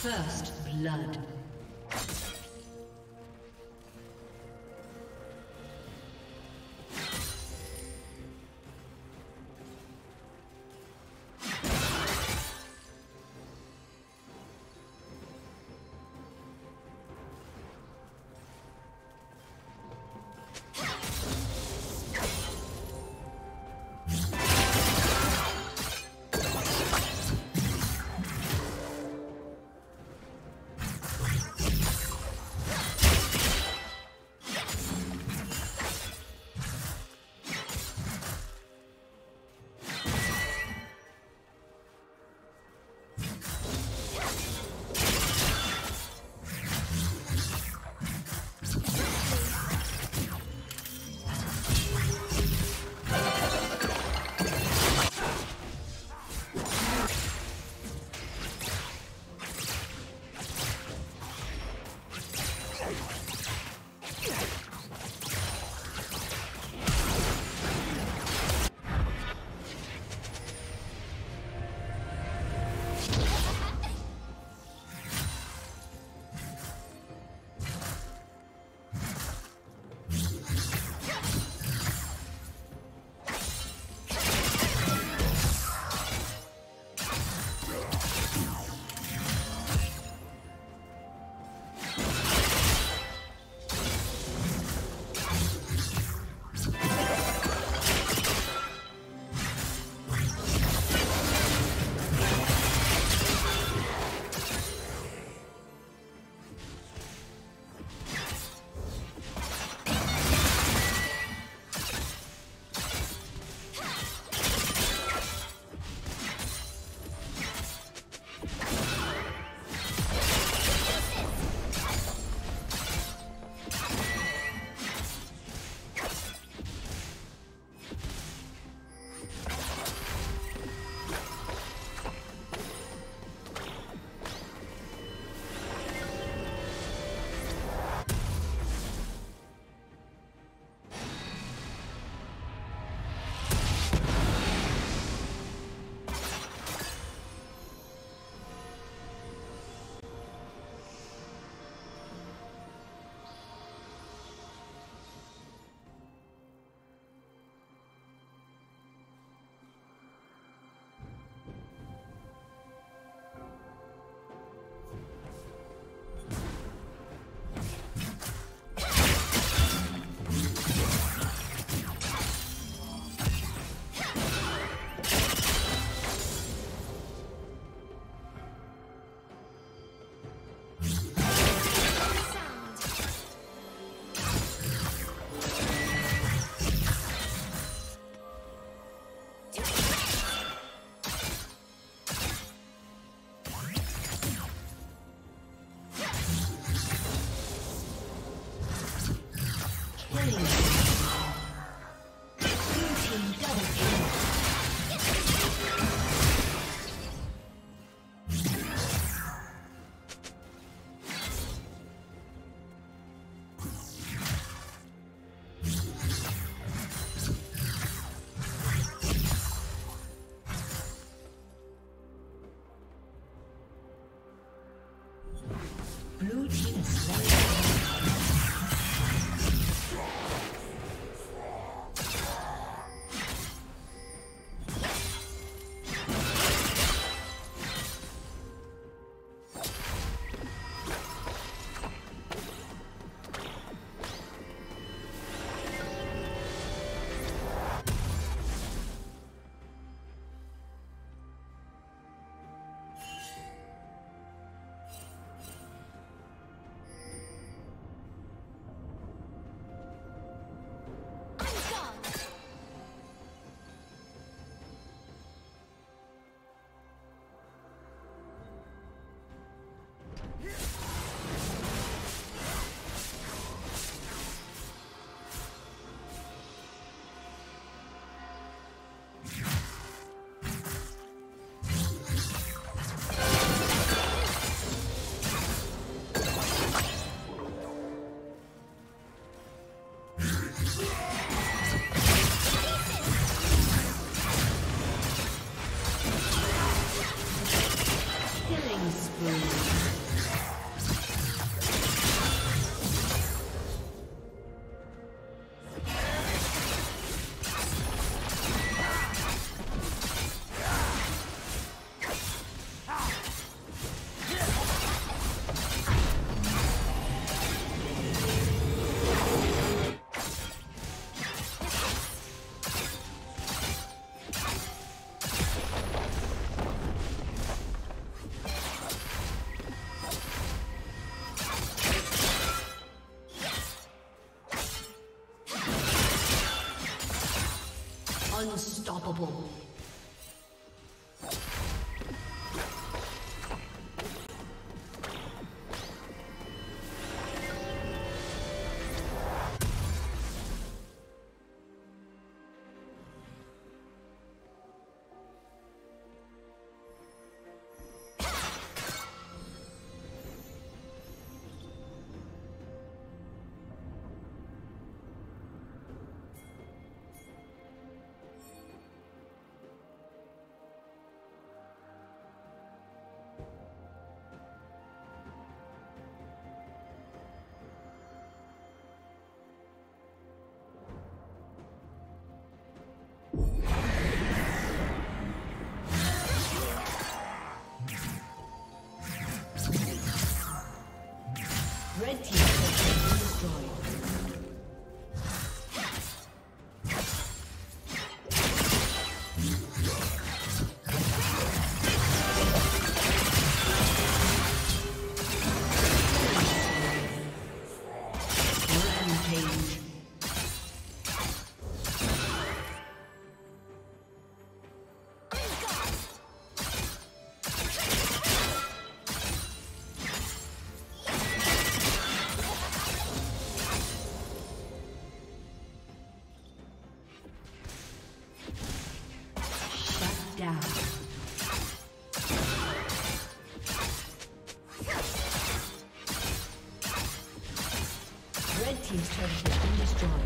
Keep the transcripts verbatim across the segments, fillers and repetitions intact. First blood. Blue team unstoppable. Red team has been destroyed. Team's turret has been destroyed.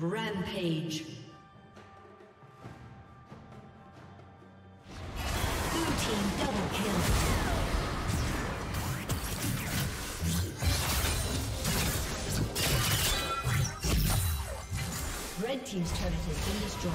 Rampage. Team's turret has been destroyed.